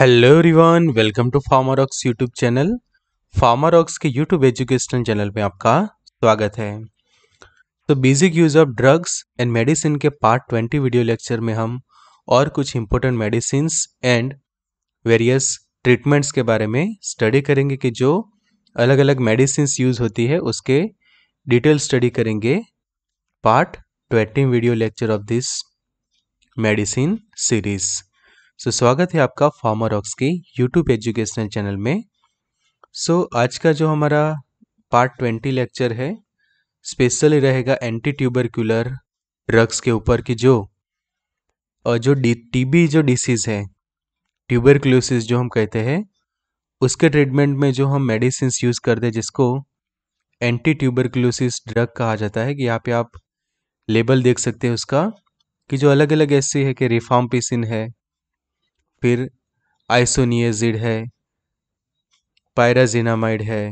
Hello everyone, welcome to Pharmarocks YouTube channel. Pharmarocks के YouTube educational channel पे आपका स्वागत है। तो basic use of drugs and medicine के पार्ट 20 वीडियो लेक्चर में हम और कुछ important medicines and various treatments के बारे में स्टडी करेंगे कि जो अलग अलग मेडिसिन्स यूज होती है उसके डिटेल स्टडी करेंगे part 20 video lecture of this medicine series. So स्वागत है आपका फार्मारॉक्स की यूट्यूब एजुकेशनल चैनल में। आज का जो हमारा पार्ट 20 लेक्चर है स्पेशली रहेगा एंटी ट्यूबरकुलर ड्रग्स के ऊपर कि जो टीबी जो डिसीज़ है, ट्यूबरकुलोसिस जो हम कहते हैं, उसके ट्रीटमेंट में जो हम मेडिसिन यूज़ करते हैं जिसको एंटी ट्यूबरकुलोसिस ड्रग कहा जाता है। कि यहाँ पे आप लेबल देख सकते हैं उसका कि जो अलग अलग ऐसे है कि रिफाम्पिसिन है, फिर आइसोनियाजिड है, पायराजिनामाइड है,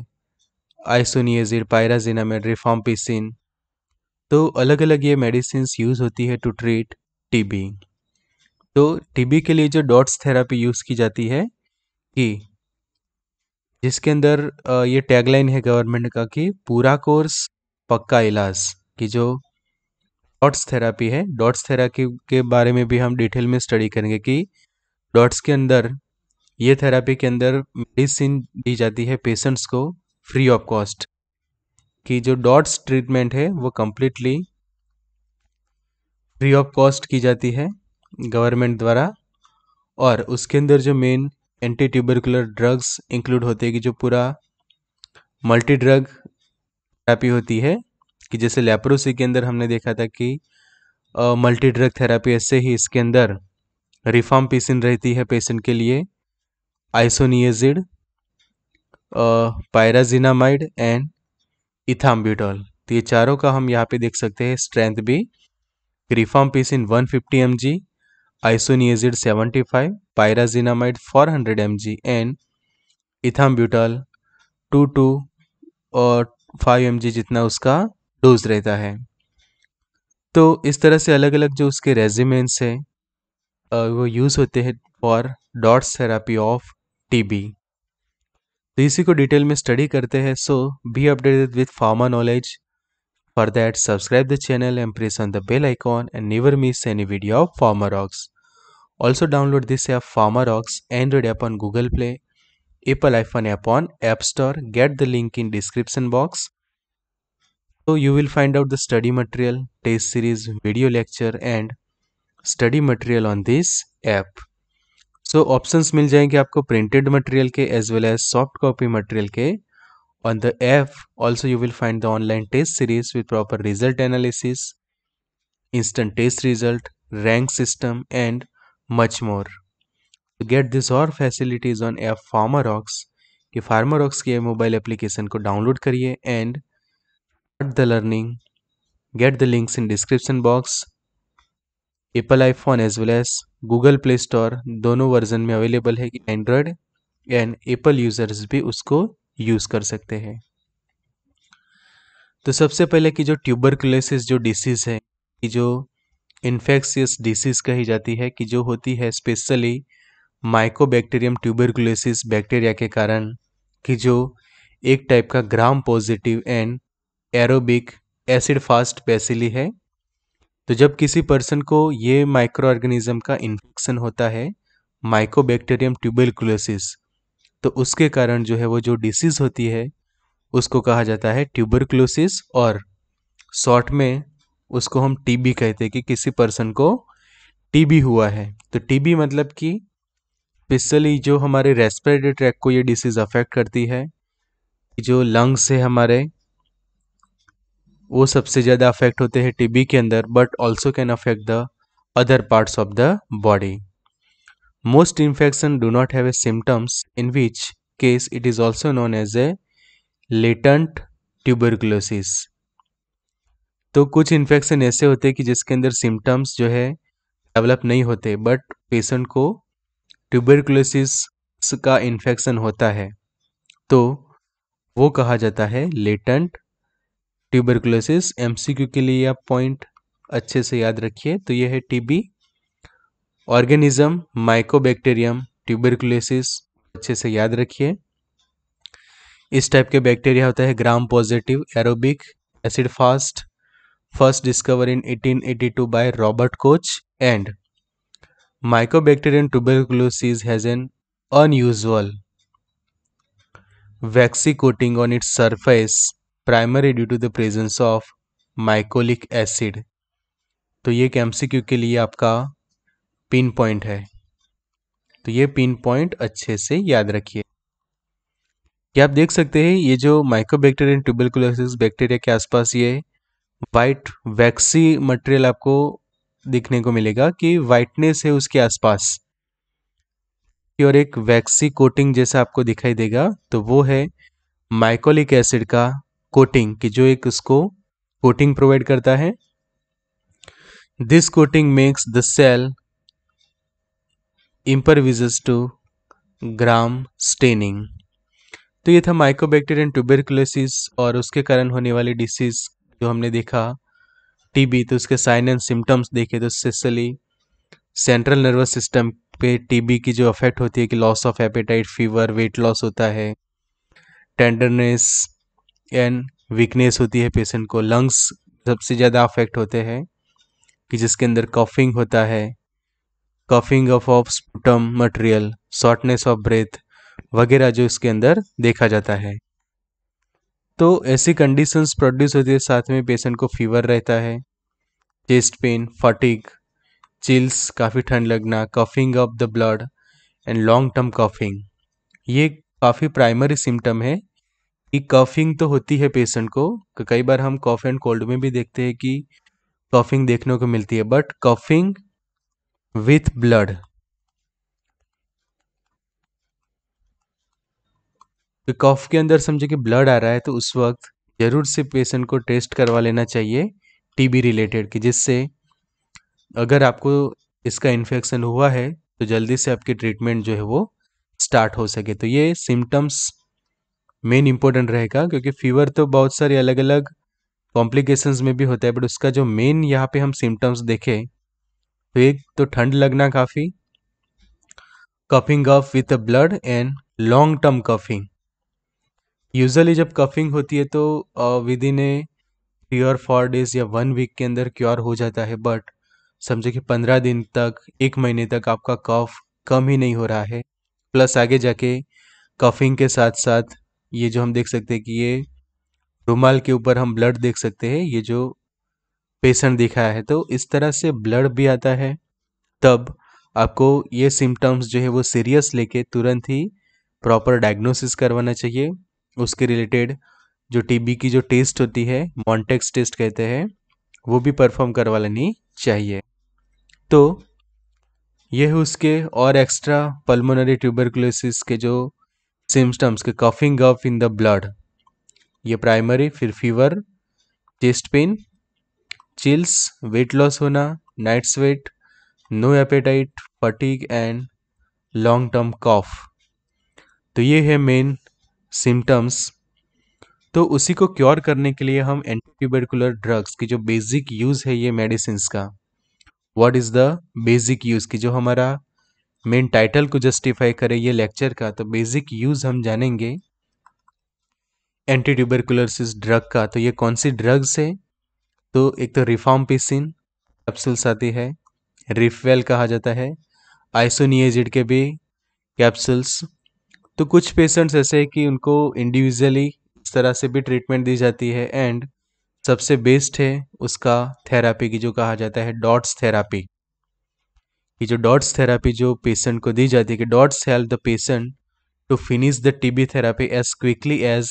आइसोनियाजिड, पायराजिनामाइड, रिफाम्पिसिन। तो अलग अलग ये मेडिसिन्स यूज़ होती है टू ट्रीट टीबी। तो टीबी के लिए जो डॉट्स थेरेपी यूज़ की जाती है कि जिसके अंदर ये टैगलाइन है गवर्नमेंट का कि पूरा कोर्स पक्का इलाज, कि जो डॉट्स थेरेपी है, डॉट्स थेरेपी के बारे में भी हम डिटेल में स्टडी करेंगे कि डॉट्स के अंदर ये थेरेपी के अंदर मेडिसिन दी जाती है पेशेंट्स को फ्री ऑफ कॉस्ट। कि जो डॉट्स ट्रीटमेंट है वो कम्प्लीटली फ्री ऑफ कॉस्ट की जाती है गवर्नमेंट द्वारा। और उसके अंदर जो main anti tubercular drugs include होते हैं कि जो पूरा मल्टी ड्रग थेरेपी होती है कि जैसे लेप्रोसी के अंदर हमने देखा था कि मल्टी ड्रग थेरेपी, ऐसे ही इसके अंदर रिफाम्पिसिन रहती है पेशेंट के लिए, आइसोनियाजिड, पायराजिनामाइड एंड इथाम्ब्यूटॉल। तो ये चारों का हम यहाँ पे देख सकते हैं स्ट्रेंथ भी। Rifampicin 150 mg, isoniazid 75, pyrazinamide 400 mg and ethambutol 2 to 5 mg जितना उसका डोज रहता है। तो इस तरह से अलग अलग जो उसके रेजिमेंस है वो यूज़ होते हैं for DOTS therapy of TB. तो इसी को डिटेल में स्टडी करते हैं। So be updated with pharma knowledge, for that subscribe the channel and press on the bell icon and never miss any video of Pharmarocks. Also download this app Pharmarocks Android app on Google Play, Apple iPhone app on App Store. Get the link in description box. तो you will find out the study material, test series, video lecture and study material on this app. So options मिल जाएंगे आपको printed material के as well as soft copy material के। On the app also you will find the online test series with proper result analysis, instant test result, rank system and much more. To get this और facilities on app Pharmarocks, कि Pharmarocks के mobile application को download करिए and start the learning. Get the links in description box. Apple iPhone as well as Google Play Store दोनों version में available है कि Android and Apple users भी उसको यूज़ कर सकते हैं। तो सबसे पहले कि जो ट्यूबरकुलोसिस जो डिसीज़ है, कि जो इन्फेक्शियस डिसीज़ कही जाती है, कि जो होती है स्पेशली माइकोबैक्टीरियम ट्यूबरकुलोसिस बैक्टीरिया के कारण, कि जो एक टाइप का gram positive and aerobic acid fast bacilli है। तो जब किसी पर्सन को ये माइक्रो ऑर्गेनिज्म का इन्फेक्शन होता है माइकोबैक्टीरियम ट्यूबरकुलोसिस, तो उसके कारण जो है वो जो डिसीज़ होती है उसको कहा जाता है ट्यूबरकुलोसिस, और शॉर्ट में उसको हम टीबी कहते हैं कि किसी पर्सन को टीबी हुआ है। तो टीबी मतलब कि स्पेशली जो हमारे रेस्पिरेटरी ट्रैक को ये डिसीज़ अफेक्ट करती है, जो लंग्स है हमारे वो सबसे ज़्यादा अफेक्ट होते हैं टीबी के अंदर, but also can affect the other parts of the body. Most infection do not have a symptoms, in which case it is also known as a latent tuberculosis. तो कुछ इन्फेक्शन ऐसे होते हैं कि जिसके अंदर सिम्टम्स जो है डेवलप नहीं होते, बट पेशेंट को ट्यूबरकुलोसिस का इन्फेक्शन होता है तो वो कहा जाता है लेटेंट ट्यूबरकुलोसिस। एमसीक्यू के लिए आप पॉइंट अच्छे से याद रखिए। तो यह है टीबी ऑर्गेनिज्म माइकोबैक्टीरियम ट्यूबरकुलोसिस, अच्छे से याद रखिए। इस टाइप के बैक्टीरिया होता है gram positive, aerobic, acid fast, first discover in 1882 by Robert Koch and mycobacterium tuberculosis has an unusual waxy coating on its surface, primarily due to the presence of mycolic acid। तो ये MCQ के लिए आपका pin point है, तो ये pin point अच्छे से याद रखिए। क्या आप देख सकते हैं ये जो माइकोबैक्टीरियम ट्यूबरकुलोसिस बैक्टीरिया के आसपास ये वाइट वैक्सी मटेरियल आपको दिखने को मिलेगा कि वाइटनेस है उसके आसपास और एक वैक्सी कोटिंग जैसा आपको दिखाई देगा, तो वो है माइकोलिक एसिड का कोटिंग कि जो एक उसको कोटिंग प्रोवाइड करता है। This coating makes the cell impervious to gram staining. तो ये था माइकोबैक्टीरियम ट्यूबरकुलोसिस और उसके कारण होने वाली डिसीज जो हमने देखा टीबी, तो उसके साइन एंड सिम्टम्स देखे तो स्पेशली सेंट्रल नर्वस सिस्टम पे टीबी की जो अफेक्ट होती है कि loss of appetite, fever, weight loss होता है, टेंडरनेस एंड वीकनेस होती है पेशेंट को। लंग्स सबसे ज़्यादा अफेक्ट होते हैं कि जिसके अंदर कफिंग होता है, coughing of sputum material, shortness of breath वगैरह जो इसके अंदर देखा जाता है। तो ऐसी कंडीशंस प्रोड्यूस होती है, साथ में पेशेंट को फीवर रहता है, चेस्ट पेन, फटीग, चिल्स, काफ़ी ठंड लगना, coughing of the blood and long term coughing. ये काफ़ी प्राइमरी सिम्टम है कि कफिंग तो होती है पेशेंट को। कई बार हम कफ एंड कोल्ड में भी देखते हैं कि कफिंग देखने को मिलती है, बट कफिंग विथ ब्लड, तो कफ के अंदर समझे कि ब्लड आ रहा है, तो उस वक्त ज़रूर से पेशेंट को टेस्ट करवा लेना चाहिए टीबी रिलेटेड, कि जिससे अगर आपको इसका इन्फेक्शन हुआ है तो जल्दी से आपकी ट्रीटमेंट जो है वो स्टार्ट हो सके। तो ये सिम्टम्स मेन इम्पोर्टेंट रहेगा, क्योंकि फीवर तो बहुत सारे अलग अलग कॉम्प्लिकेशंस में भी होता है, बट उसका जो मेन यहाँ पे हम सिम्टम्स देखें तो एक तो ठंड लगना काफ़ी, coughing of with blood and long term coughing. Usually जब कफिंग होती है तो विद इन ए 3 और 4 डेज या 1 वीक के अंदर क्योर हो जाता है, बट समझे कि 15 दिन तक, 1 महीने तक आपका कफ कम ही नहीं हो रहा है, प्लस आगे जाके कफिंग के साथ साथ ये जो हम देख सकते हैं कि ये रुमाल के ऊपर हम ब्लड देख सकते हैं, ये जो पेशेंट दिखाया है, तो इस तरह से ब्लड भी आता है। तब आपको ये सिम्टम्स जो है वो सीरियस लेके तुरंत ही प्रॉपर डायग्नोसिस करवाना चाहिए। उसके रिलेटेड जो टीबी की जो टेस्ट होती है, मॉन्टेक्स टेस्ट कहते हैं, वो भी परफॉर्म करवा लेनी चाहिए। तो यह उसके और एक्स्ट्रा पल्मोनरी ट्यूबरकुलोसिस के जो सिम्टम्स के coughing of in the blood, ये प्राइमरी, फिर fever, chest pain, chills, weight loss होना, night sweat, no appetite, fatigue and long term cough. तो ये है मेन सिम्टम्स। तो उसी को क्योर करने के लिए हम एंटी ट्यूबरकुलर ड्रग्स की जो बेसिक यूज़ है ये मेडिसिन्स का, what is the basic use, की जो हमारा मेन टाइटल को जस्टिफाई करे ये लेक्चर का, तो बेसिक यूज़ हम जानेंगे एंटी ट्यूबरकुलोसिस ड्रग का। तो ये कौन सी ड्रग्स है, तो एक तो रिफाम्पिसिन कैप्सूल्स आती है, रिफवेल कहा जाता है, आइसोनियाजिड के भी कैप्सूल्स। तो कुछ पेशेंट्स ऐसे हैं कि उनको इंडिविजुअली इस तरह से भी ट्रीटमेंट दी जाती है, एंड सबसे बेस्ट है उसका थेरापी की जो कहा जाता है डॉट्स थेरापी, कि जो डॉट्स थेरापी जो पेशेंट को दी जाती है कि DOTS help the patient to finish the TB therapy as quickly as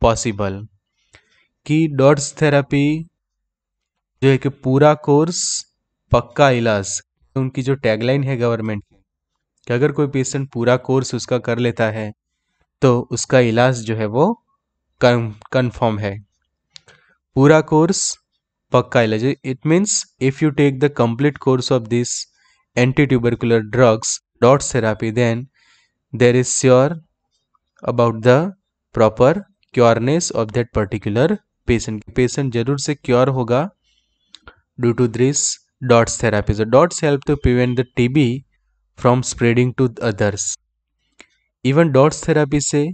possible. कि डॉट्स थेरापी जो है कि पूरा कोर्स पक्का इलाज, उनकी जो टैगलाइन है गवर्नमेंट कि अगर कोई पेशेंट पूरा कोर्स उसका कर लेता है तो उसका इलाज जो है वो कन्फर्म है। पूरा कोर्स पक्का इलाज, it means if you take the complete course of this anti tubercular drugs DOTS therapy then there is sure about the proper cureness of that particular patient. Patient जरूर से क्योर होगा due to this DOTS therapy. DOTS help to prevent the TB from spreading to others. Even DOTS therapy से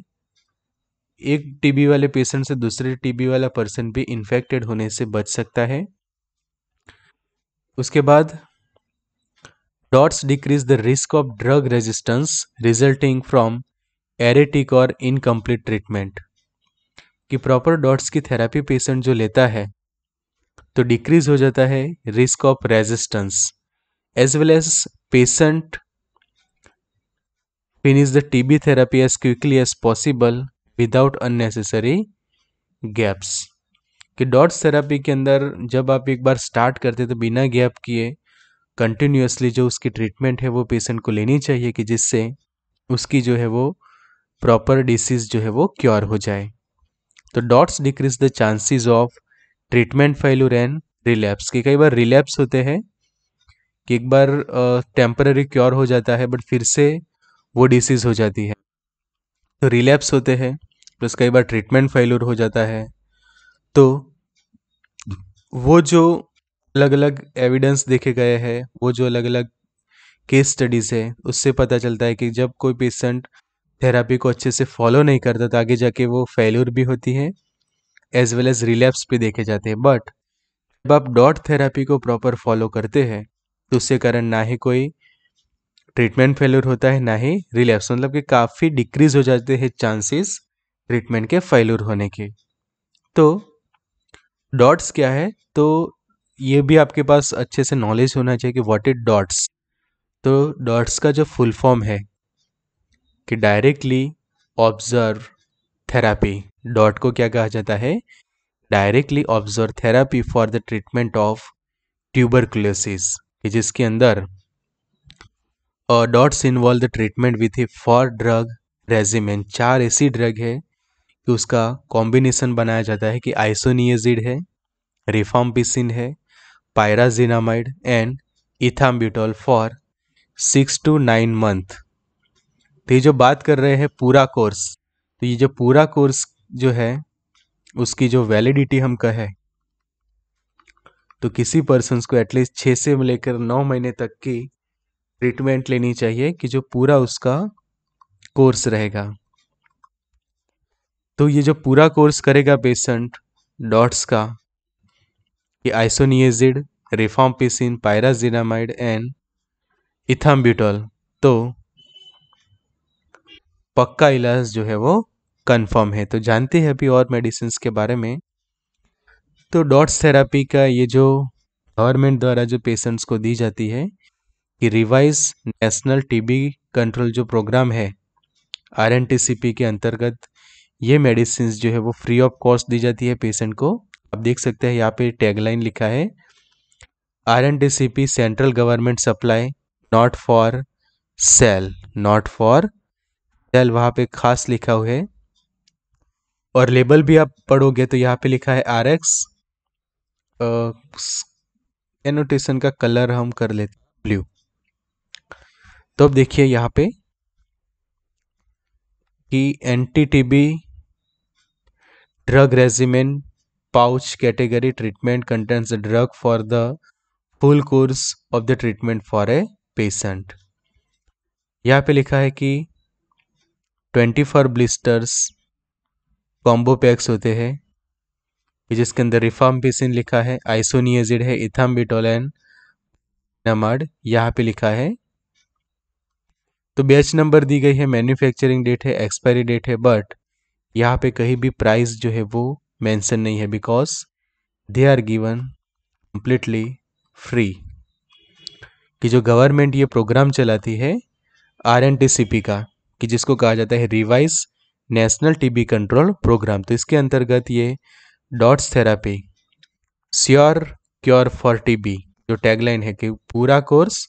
एक TB वाले patient से दूसरे TB वाला person भी इन्फेक्टेड होने से बच सकता है. उसके बाद DOTS decrease the risk of drug resistance resulting from erratic और इनकम्प्लीट ट्रीटमेंट. कि प्रॉपर डॉट्स की थेरापी पेशेंट जो लेता है तो डिक्रीज हो जाता है risk of resistance as well as patient finish the TB therapy as quickly as possible without unnecessary gaps. कि डॉट्स थेरापी के अंदर जब आप एक बार स्टार्ट करते तो बिना गैप किए कंटिन्यूसली जो उसकी ट्रीटमेंट है वो पेशेंट को लेनी चाहिए कि जिससे उसकी जो है वो प्रॉपर डिसीज़ जो है वो क्योर हो जाए. तो DOTS decrease the chances of treatment failure and relapse. कि कई बार रिलैप्स होते हैं कि एक बार टेम्पररी क्योर हो जाता है बट फिर से वो डिसीज़ हो जाती है तो रिलैप्स होते हैं. प्लस कई बार ट्रीटमेंट फेल्योर हो जाता है तो वो जो अलग अलग एविडेंस देखे गए हैं वो जो अलग अलग केस स्टडीज़ है उससे पता चलता है कि जब कोई पेशेंट थेरापी को अच्छे से फॉलो नहीं करता तो आगे जाके वो फेल्योर भी होती है एज वेल एज रिलैप्स भी देखे जाते हैं. बट जब आप डॉट थेरापी को प्रॉपर फॉलो करते हैं तो उसके कारण ना ही कोई ट्रीटमेंट फेल्योर होता है ना ही रिलैप्स, मतलब कि काफ़ी डिक्रीज हो जाते हैं चांसेस ट्रीटमेंट के फेल्योर होने के. तो डॉट्स क्या है तो ये भी आपके पास अच्छे से नॉलेज होना चाहिए कि व्हाट इज डॉट्स. तो डॉट्स का जो फुल फॉर्म है कि डायरेक्टली ऑब्जर्व थेरापी. डॉट को क्या कहा जाता है? Directly observe therapy for the treatment of tuberculosis, जिसके अंदर DOTS involve the treatment with a four drug regiment. चार ऐसी ड्रग है कि उसका कॉम्बिनेशन बनाया जाता है कि आइसोनियाजिड है, रिफाम्पिसिन है, pyrazinamide and ethambutol for 6 to 9 month. तो ये जो बात कर रहे हैं पूरा कोर्स, तो ये जो पूरा कोर्स जो है उसकी जो वैलिडिटी हम कहें तो किसी पर्सन को एटलीस्ट 6 से लेकर 9 महीने तक की ट्रीटमेंट लेनी चाहिए कि जो पूरा उसका कोर्स रहेगा. तो ये जो पूरा कोर्स करेगा पेशेंट डॉट्स का कि isoniazid, rifampicin, pyrazinamide and ethambutol, तो पक्का इलाज जो है वो कंफर्म है. तो जानते हैं अभी और मेडिसिन के बारे में. तो डॉट्स थेरापी का ये जो गवर्नमेंट द्वारा जो पेशेंट्स को दी जाती है कि रिवाइज नेशनल टीबी कंट्रोल जो प्रोग्राम है आरएनटीसीपी के अंतर्गत ये मेडिसिन जो है वो फ्री ऑफ कॉस्ट दी जाती है पेशेंट को. आप देख सकते हैं यहाँ पे टैगलाइन लिखा है RNTCP central government supply not for sale. Not for sale वहाँ पे खास लिखा हुआ है. और लेबल भी आप पढ़ोगे तो यहाँ पे लिखा है आरएक्स. एनोटेशन का कलर हम कर लेते ब्लू. तो अब देखिए यहाँ पे कि anti TB drug regiment pouch category treatment contents drug for the full course of the treatment for a patient. यहाँ पे लिखा है कि 24 ब्लिस्टर्स कॉम्बो पैक्स होते हैं जिसके अंदर रिफाम्पिसिन लिखा है, आइसोनियाजिड है, इथाम्बिटोल एंड नमाड यहाँ पे लिखा है. तो बैच नंबर दी गई है, मैन्युफैक्चरिंग डेट है, एक्सपायरी डेट है, बट यहाँ पे कहीं भी प्राइस जो है वो मेंशन नहीं है because they are given completely free. कि जो गवर्नमेंट ये प्रोग्राम चलाती है आरएनटीसीपी का कि जिसको कहा जाता है revise national TB control programme, तो इसके अंतर्गत ये DOTS therapy sure cure for TB जो टैगलाइन है कि पूरा कोर्स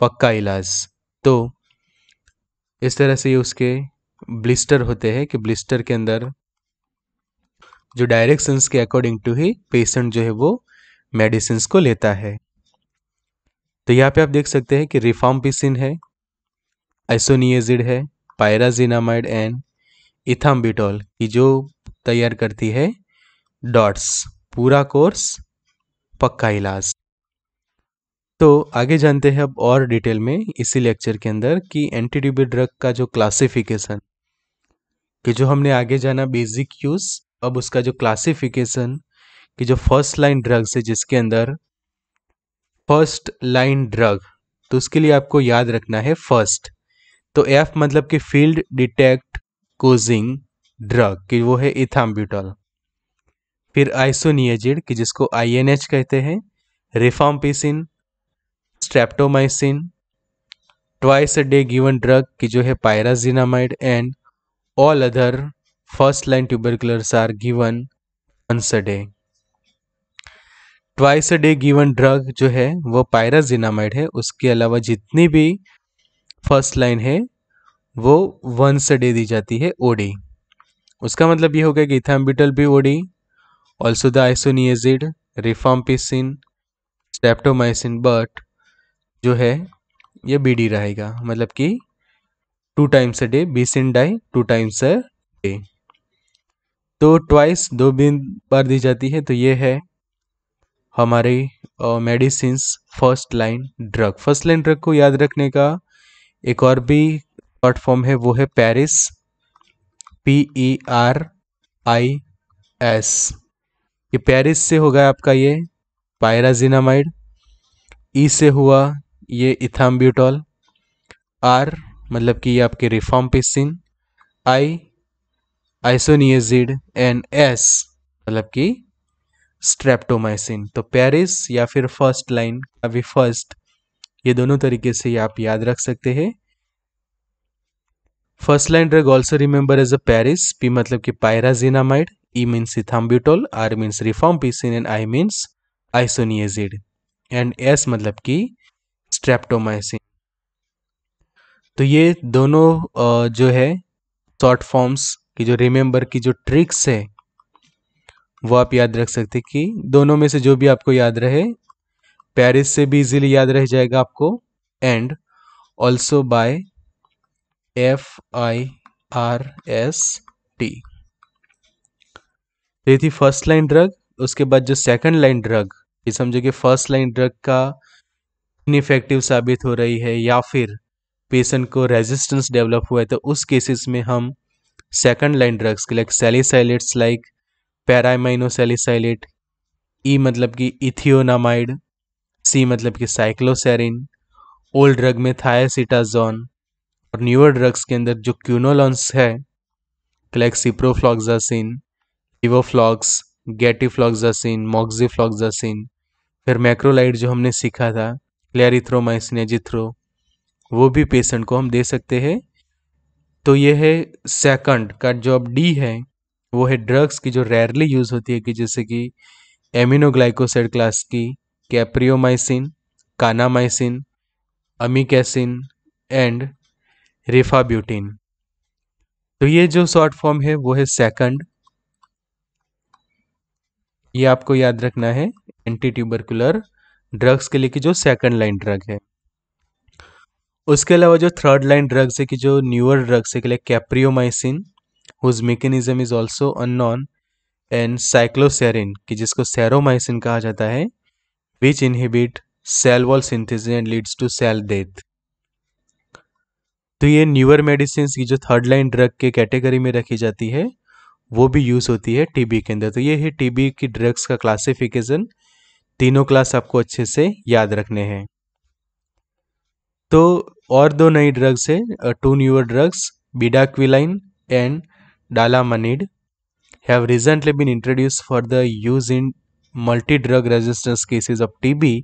पक्का इलाज. तो इस तरह से ये उसके ब्लिस्टर होते हैं कि ब्लिस्टर के अंदर जो डायरेक्शंस के अकॉर्डिंग टू ही पेशेंट जो है वो मेडिसिन्स को लेता है. तो यहाँ पे आप देख सकते हैं कि रिफाम्पिसिन है, आइसोनियाजिड है, पायराजिनामाइड एंड इथाम्बिटॉल की जो तैयार करती है डॉट्स. पूरा कोर्स पक्का इलाज. तो आगे जानते हैं अब और डिटेल में इसी लेक्चर के अंदर कि एंटीट्यूबी ड्रग का जो क्लासिफिकेशन, कि जो हमने आगे जाना बेसिक यूज़, अब उसका जो क्लासिफिकेशन कि जो फर्स्ट लाइन ड्रग्स है, जिसके अंदर फर्स्ट लाइन ड्रग, तो उसके लिए आपको याद रखना है फर्स्ट, तो एफ मतलब कि फील्ड डिटेक्ट कोजिंग ड्रग, कि वो है इथाम्ब्यूटॉल। फिर आइसोनियाजिड कि जिसको आईएनएच कहते हैं, rifampicin, streptomycin, twice a day given drug कि जो है pyrazinamide, and all other first line tuberculars are given once a day. Twice a day given drug जो है वो पायराजिनामाइड है, उसके अलावा जितनी भी फर्स्ट लाइन है वो वंस अ डे दी जाती है ओडी। उसका मतलब ये हो गया कि इथाम्ब्यूटॉल भी OD, also the isoniazid, rifampicin, streptomycin, but जो है ये बीडी रहेगा, मतलब कि 2 टाइम्स अ डे, बीसिन डाई 2 टाइम्स अ डे। तो ट्वाइस 2 बार दी जाती है। तो ये है हमारे medicines first line drug. First line drug को याद रखने का एक और भी शॉर्ट फॉर्म है, वो है पेरिस, PERIS। ये पेरिस से होगा आपका ये पायराजिनामाइड, ई से हुआ ये इथाम्ब्यूटॉल, आर मतलब कि ये आपके rifampicin, I isoniazid, and S मतलब कि स्ट्रेप्टोमाइसिन। तो पेरिस या फिर फर्स्ट लाइन का भी फर्स्ट, ये दोनों तरीके से आप याद रख सकते हैं। First line drug also remember as a Paris, P मतलब कि pyrazinamide, E means ethambutol, R means rifampicin, and I means isoniazid, and S मतलब कि स्ट्रेप्टोमाइसिन। तो ये दोनों जो है शॉर्ट फॉर्म्स की जो रिमेंबर की जो ट्रिक्स है वो आप याद रख सकते हैं, कि दोनों में से जो भी आपको याद रहे, पेरिस से भी इजीली याद रह जाएगा आपको, एंड ऑल्सो बाय FIRST। ये थी फर्स्ट लाइन ड्रग। उसके बाद जो सेकंड लाइन ड्रग, ये समझो कि फर्स्ट लाइन ड्रग का इनफेक्टिव साबित हो रही है या फिर पेशेंट को रेजिस्टेंस डेवलप हुआ है, तो उस केसेस में हम सेकंड लाइन ड्रग्स के like salicylates like paraaminosalicylate, E मतलब कि इथियोनामाइड, सी मतलब कि साइक्लोसेरिन, ओल्ड ड्रग में थायासिटाजोन, और न्यूअर ड्रग्स के अंदर जो क्यूनोलॉन्स है लाइक सिप्रोफ्लॉक्सासिन, लेवोफ्लॉक्स, गैटिफ्लॉक्सासिन, मॉक्सिफ्लॉक्सासिन, फिर मैक्रोलाइड जो हमने सीखा था, क्लैरिथ्रोमाइसिन, एजिथ्रो, वो भी पेशेंट को हम दे सकते हैं। तो ये है सेकंड का जो अब डी है, वो है ड्रग्स की जो रेयरली यूज़ होती है, कि जैसे कि एमिनोग्लाइकोसाइड क्लास की capreomycin, kanamycin, amikacin, and rifabutin. तो ये जो शॉर्ट फॉर्म है वो है सेकंड, ये आपको याद रखना है एंटी ट्यूबरकुलर ड्रग्स के लिए कि जो सेकंड लाइन ड्रग है। उसके अलावा जो थर्ड लाइन ड्रग्स है कि जो न्यूअर ड्रग्स है, like capreomycin whose mechanism is also unknown, and cycloserine कि जिसको सेरोमाइसिन कहा जाता है, which inhibit cell wall synthesis and leads to cell death. तो ये न्यूअर मेडिसिन की जो थर्ड लाइन ड्रग के कैटेगरी में रखी जाती है, वो भी यूज़ होती है टीबी के अंदर। तो ये है टीबी की ड्रग्स का क्लासिफिकेशन। तीनों क्लास आपको अच्छे से याद रखने हैं। तो और 2 नई ड्रग्स है, 2 newer drugs, bedaquiline and delamanid, have recently been introduce for the use in multi drug resistance cases of TB,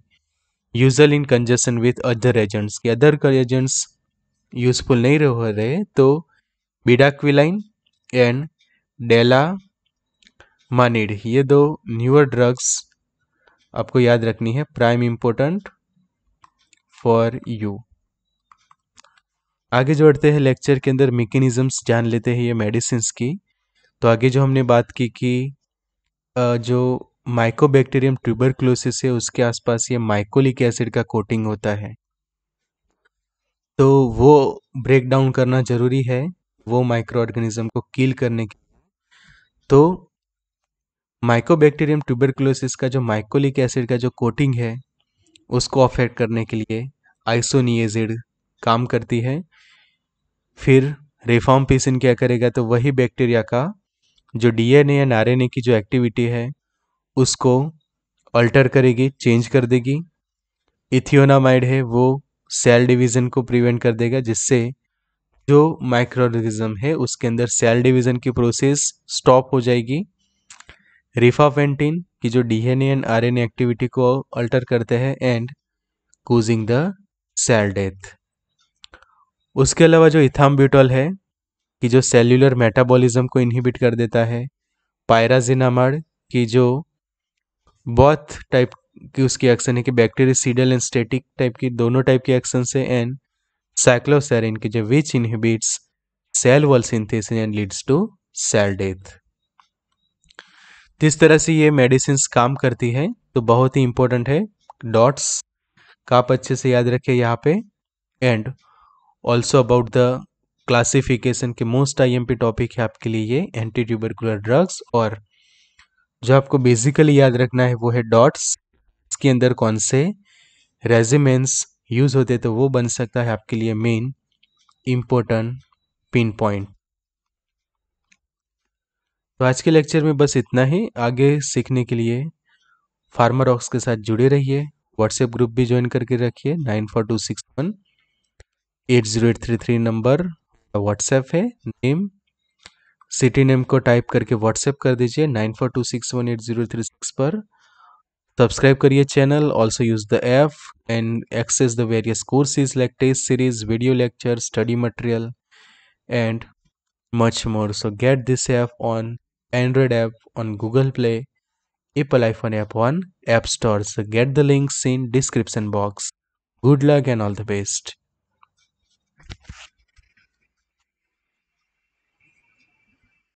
usual in conjunction with other agents, कि अदर एजेंट्स यूजफुल नहीं हो रहे, तो बिडाक्विलाइन एंड डालामानिड, ये 2 न्यूअर ड्रग्स आपको याद रखनी है, प्राइम इम्पोर्टेंट फॉर यू। आगे जो बढ़ते हैं लेक्चर के अंदर, मैकेनिज्म्स जान लेते हैं ये मेडिसिन्स की। तो आगे जो हमने बात की कि जो माइकोबैक्टीरियम ट्यूबरक्लोसिस है, उसके आसपास ये माइकोलिक एसिड का कोटिंग होता है, तो वो ब्रेक डाउन करना जरूरी है, वो माइक्रो ऑर्गेनिज्म को किल करने के। तो माइकोबैक्टीरियम ट्यूबरकुलोसिस का जो माइकोलिक एसिड का जो कोटिंग है, उसको अफेक्ट करने के लिए आइसोनियाजिड काम करती है। फिर रिफाम्पिसिन क्या करेगा तो वही बैक्टीरिया का जो डीएनए या आरएनए की जो एक्टिविटी है उसको अल्टर करेगी, चेंज कर देगी। इथियोनामाइड है वो सेल डिवीज़न को प्रिवेंट कर देगा, जिससे जो माइक्रो ऑर्गेनिज्म है उसके अंदर सेल डिवीज़न की प्रोसेस स्टॉप हो जाएगी। रिफापेंटिन की जो डीएनए एंड आरएनए एक्टिविटी को अल्टर करते हैं and causing the cell death. उसके अलावा जो इथाम्ब्यूटॉल है कि जो सेल्यूलर मेटाबॉलिज्म को इनहिबिट कर देता है। पायराजिनामाइड की जो बहुत टाइप की उसकी एक्शन है कि बैक्टीरिसीडल एंड स्टेटिक टाइप की दोनों टाइप की एक्शन है। एंड साइक्लोसेरिन की जो which inhibits cell wall synthesis and leads to cell death. जिस तरह से ये मेडिसिन काम करती है तो बहुत ही इंपॉर्टेंट है। डॉट्स का आप अच्छे से याद रखें यहाँ पे। And also about the classification के मोस्ट आईएमपी टॉपिक है आपके लिए ये एंटी ट्यूबरकुलर ड्रग्स। और जो आपको बेसिकली याद रखना है वो है डॉट्स, इसके अंदर कौन से रेजिमेंट्स यूज होते तो वो बन सकता है आपके लिए मेन इम्पोर्टेंट पिन पॉइंट। तो आज के लेक्चर में बस इतना ही। आगे सीखने के लिए फार्मारॉक्स के साथ जुड़े रहिए। व्हाट्सएप ग्रुप भी ज्वाइन करके रखिए। 9426180833 नंबर व्हाट्सएप है। नेम सिटी नेम को टाइप करके व्हाट्सएप कर दीजिए 9426180836 पर। सब्सक्राइब करिए channel. Also use the app and access the various courses like test series, video lecture, study material and much more. So get this app on Android app on Google Play, Apple iPhone app on App Store. So get the links in description box. Good luck and all the best.